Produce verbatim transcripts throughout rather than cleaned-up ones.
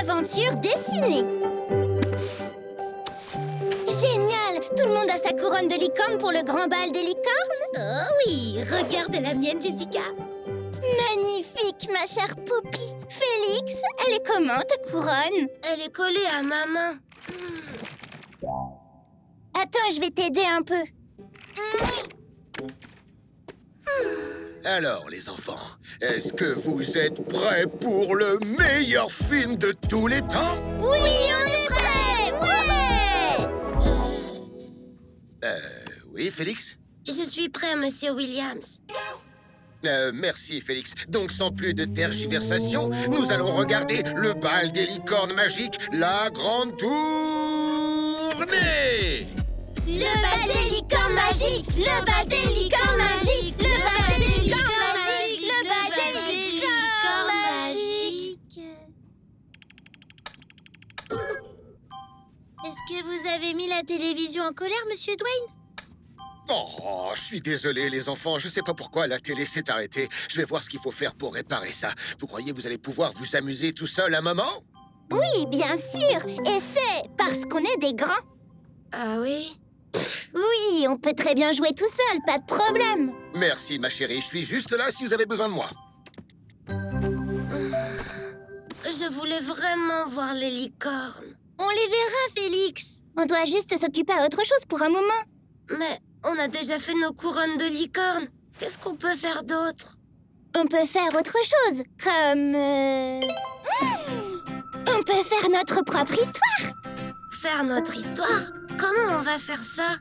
Aventure dessinée. Génial! Tout le monde a sa couronne de licorne pour le grand bal des licornes? Oh oui! Regarde la mienne, Jessica. Magnifique, ma chère Poppy. Félix, elle est comment, ta couronne? Elle est collée à ma main. Attends, je vais t'aider un peu. Alors, les enfants, est-ce que vous êtes prêts pour le meilleur film de tous les temps? Oui, on est prêts! Ouais! Euh, oui, Félix? Je suis prêt, Monsieur Williams. Euh, merci, Félix. Donc, sans plus de tergiversation, nous allons regarder le bal des licornes magiques, la grande tournée! Le bal des licornes magiques! Le bal des licornes magiques! Le bal des licornes magiques! Le bal des licornes magiques! Est-ce que vous avez mis la télévision en colère, Monsieur Dwayne? Oh, je suis désolé, les enfants. Je sais pas pourquoi la télé s'est arrêtée. Je vais voir ce qu'il faut faire pour réparer ça. Vous croyez que vous allez pouvoir vous amuser tout seul un moment? Oui, bien sûr. Et c'est parce qu'on est des grands. Ah oui? Oui, on peut très bien jouer tout seul, pas de problème. Merci, ma chérie. Je suis juste là si vous avez besoin de moi. Je voulais vraiment voir les licornes. On les verra, Félix. On doit juste s'occuper à autre chose pour un moment. Mais on a déjà fait nos couronnes de licornes. Qu'est-ce qu'on peut faire d'autre? On peut faire autre chose, comme... Euh... Mmh! On peut faire notre propre histoire. Faire notre histoire? Comment on va faire ça?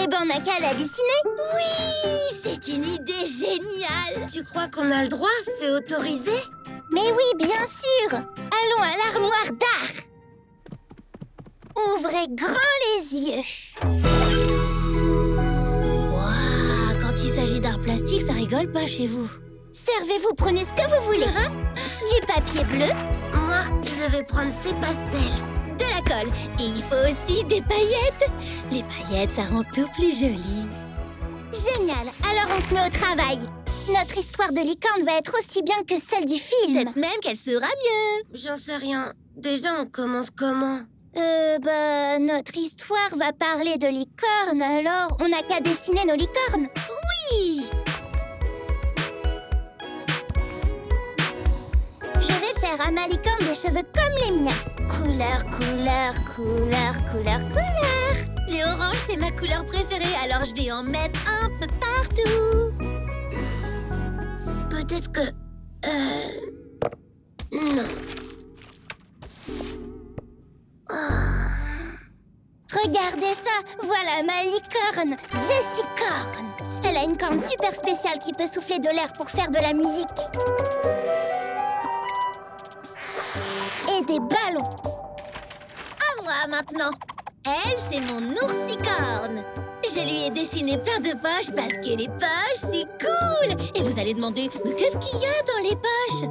Eh ben, on n'a qu'à la dessiner. Oui, c'est une idée géniale. Tu crois qu'on a le droit? C'est autorisé? Mais oui, bien sûr. Allons à l'armoire d'art. Ouvrez grand les yeux. Waouh, quand il s'agit d'art plastique, ça rigole pas chez vous. Servez-vous, prenez ce que vous voulez. Hein? Du papier bleu. Moi, je vais prendre ces pastels. De la colle. Et il faut aussi des paillettes. Les paillettes, ça rend tout plus joli. Génial. Alors, on se met au travail. Notre histoire de licorne va être aussi bien que celle du film. Peut-être même qu'elle sera mieux. J'en sais rien. Déjà, on commence comment? Euh, bah, notre histoire va parler de licorne, alors on n'a qu'à dessiner nos licornes. Oui! Je vais faire à ma licorne des cheveux comme les miens. Couleur, couleur, couleur, couleur, couleur. Les oranges, c'est ma couleur préférée, alors je vais en mettre un peu partout. Peut-être que... Euh... Non. Oh. Regardez ça, voilà ma licorne, Jessicorne. Elle a une corne super spéciale qui peut souffler de l'air pour faire de la musique. Et des ballons. À moi maintenant. Elle, c'est mon oursicorne. Je lui ai dessiné plein de poches parce que les poches, c'est cool. Et vous allez demander, mais qu'est-ce qu'il y a dans les poches?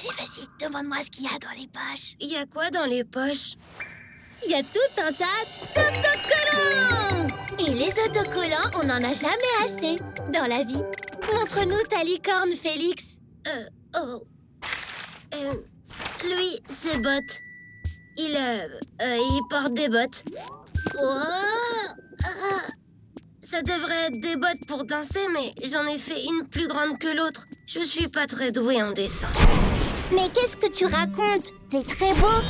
Allez, vas-y, demande-moi ce qu'il y a dans les poches. Il y a quoi dans les poches? Il y a tout un tas d'autocollants. Et les autocollants, on n'en a jamais assez dans la vie. Montre-nous ta licorne, Félix. Euh, oh. Euh... Lui, ses bottes. Il, euh, euh, il porte des bottes. Oh ah. Ça devrait être des bottes pour danser, mais j'en ai fait une plus grande que l'autre. Je suis pas très douée en dessin. Mais qu'est-ce que tu racontes? T'es très beau.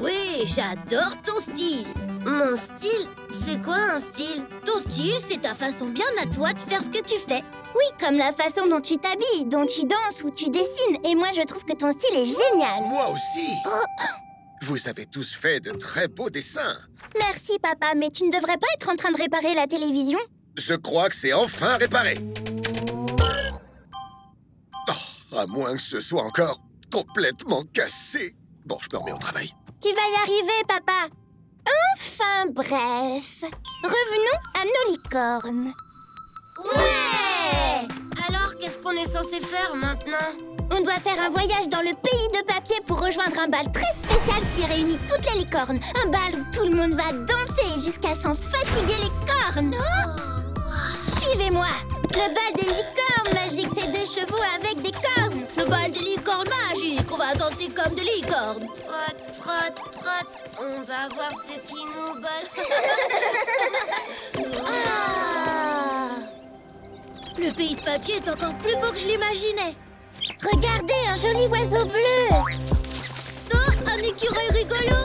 Oui, j'adore ton style. Mon style? C'est quoi un style? Ton style, c'est ta façon bien à toi de faire ce que tu fais. Oui, comme la façon dont tu t'habilles, dont tu danses ou tu dessines. Et moi, je trouve que ton style est génial. Moi aussi. Oh. Vous avez tous fait de très beaux dessins. Merci, papa, mais tu ne devrais pas être en train de réparer la télévision. Je crois que c'est enfin réparé. Oh, à moins que ce soit encore complètement cassé. Bon, je me remets au travail. Tu vas y arriver, papa. Enfin, bref. Revenons à nos licornes. Ouais! Alors, qu'est-ce qu'on est censé faire maintenant? On doit faire un voyage dans le pays de papier pour rejoindre un bal très spécial qui réunit toutes les licornes. Un bal où tout le monde va danser jusqu'à s'en fatiguer les cornes. Oh! Suivez-moi! Le bal des licornes magiques, c'est des chevaux avec des cornes. Le bal des licornes magiques, on va danser comme des licornes. Trotte, trotte, trotte, on va voir ce qui nous botte. Ah. Le pays de papier est encore plus beau que je l'imaginais. Regardez, un joli oiseau bleu. Oh, un écureuil rigolo.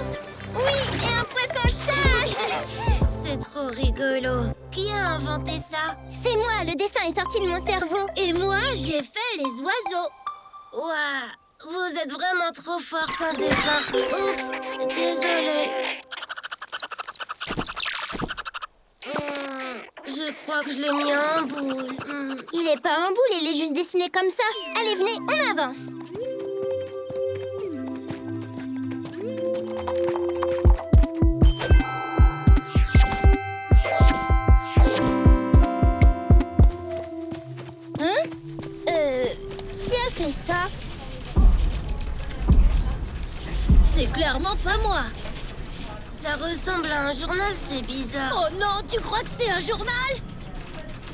Oui, et un poisson-chat. C'est trop rigolo. Qui a inventé ça? C'est moi, le dessin est sorti de mon cerveau. Et moi, j'ai fait les oiseaux. Waouh, vous êtes vraiment trop forte en dessin. Oups, désolée. Mmh, je crois que je l'ai mis en boule. Mmh. Il est pas en boule, il est juste dessiné comme ça. Allez, venez, on avance. Ça, c'est clairement pas moi. Ça ressemble à un journal, c'est bizarre. Oh non, tu crois que c'est un journal?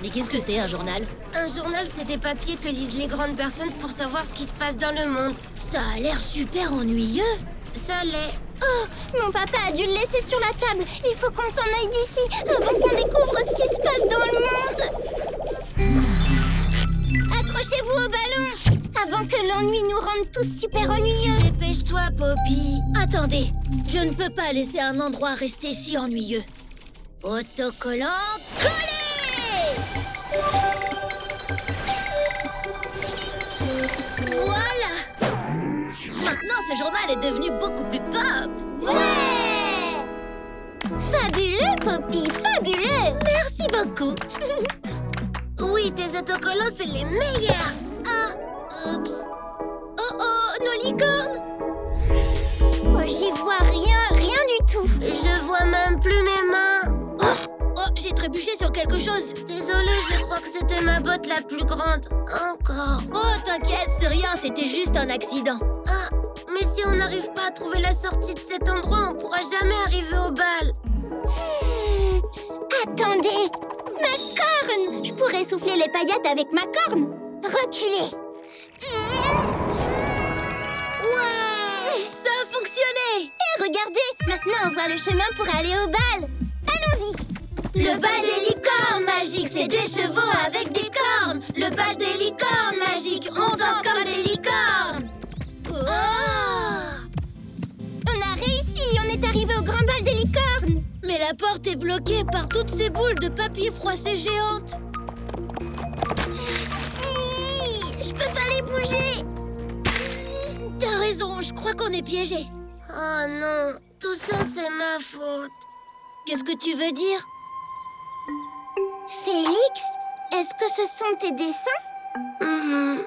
Mais qu'est-ce que c'est un journal? Un journal, c'est des papiers que lisent les grandes personnes pour savoir ce qui se passe dans le monde. Ça a l'air super ennuyeux. Ça l'est. Oh, mon papa a dû le laisser sur la table. Il faut qu'on s'en aille d'ici avant qu'on découvre ce qui se passe dans le monde. Accrochez-vous au ballon avant que l'ennui nous rende tous super ennuyeux. Dépêche-toi, Poppy. Attendez, je ne peux pas laisser un endroit rester si ennuyeux. Autocollant collé. Voilà. Maintenant, ce journal est devenu beaucoup plus pop. Ouais. Fabuleux, Poppy, fabuleux. Merci beaucoup. Oui, tes autocollants, c'est les meilleurs. Ah, oups. Oh, oh, nos licornes. Oh, j'y vois rien, rien du tout. Je vois même plus mes mains. Oh, oh, j'ai trébuché sur quelque chose. Désolée, je crois que c'était ma botte la plus grande. Encore. Oh, t'inquiète, c'est rien, c'était juste un accident. Ah, mais si on n'arrive pas à trouver la sortie de cet endroit, on pourra jamais arriver au bal. Hmm, attendez. Ma corne! Je pourrais souffler les paillettes avec ma corne. Reculer. Ouais! Ça a fonctionné! Et regardez! Maintenant, on voit le chemin pour aller au bal. Allons-y! Le bal des licornes magiques, c'est des chevaux avec des cornes. Le bal des licornes magiques, on danse comme des licornes. Oh! On a réussi! On est arrivé au grand bal des licornes. Mais la porte est bloquée par toutes ces boules de papier froissé géantes. Je peux pas les bouger. T'as raison, je crois qu'on est piégé. Oh non, tout ça c'est ma faute. Qu'est-ce que tu veux dire? Félix, est-ce que ce sont tes dessins? Mm-hmm.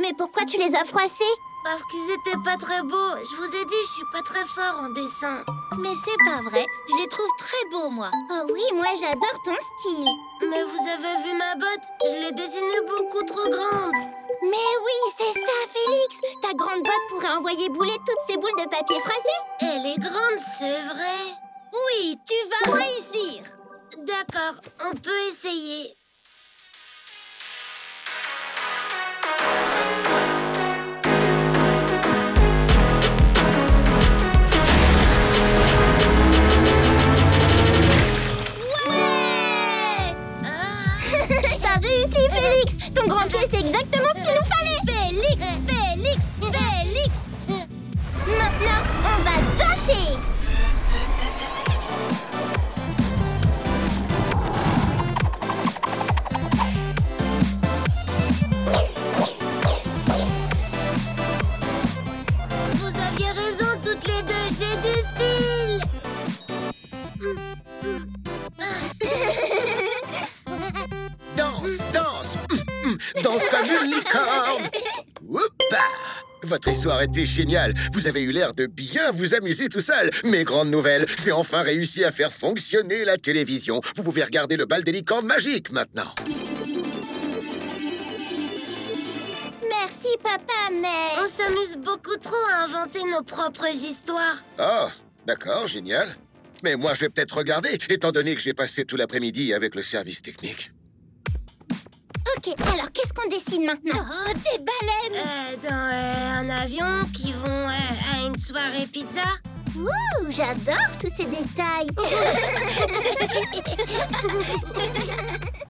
Mais pourquoi tu les as froissés? Parce qu'ils étaient pas très beaux. Je vous ai dit, je suis pas très fort en dessin. Mais c'est pas vrai. Je les trouve très beaux, moi. Oh oui, moi j'adore ton style. Mais vous avez vu ma botte? Je l'ai dessinée beaucoup trop grande. Mais oui, c'est ça, Félix. Ta grande botte pourrait envoyer bouler toutes ces boules de papier froissé. Elle est grande, c'est vrai. Oui, tu vas réussir. D'accord, on peut essayer. Félix, ton grand pied, c'est exactement ce qu'il nous fallait. Félix, Félix, Félix. Maintenant, on va danser. Vous aviez raison toutes les deux, j'ai du style. Danse, danse, mm, mm, danse comme une licorne. Oupa! Votre histoire était géniale. Vous avez eu l'air de bien vous amuser tout seul. Mes grandes nouvelles, j'ai enfin réussi à faire fonctionner la télévision. Vous pouvez regarder le bal des licornes magiques maintenant. Merci, papa, mais... On s'amuse beaucoup trop à inventer nos propres histoires. Oh, d'accord, génial. Mais moi, je vais peut-être regarder, étant donné que j'ai passé tout l'après-midi avec le service technique. Ok, alors qu'est-ce qu'on dessine maintenant? Oh, des baleines euh, dans euh, un avion qui vont euh, à une soirée pizza. Ouh, j'adore tous ces détails.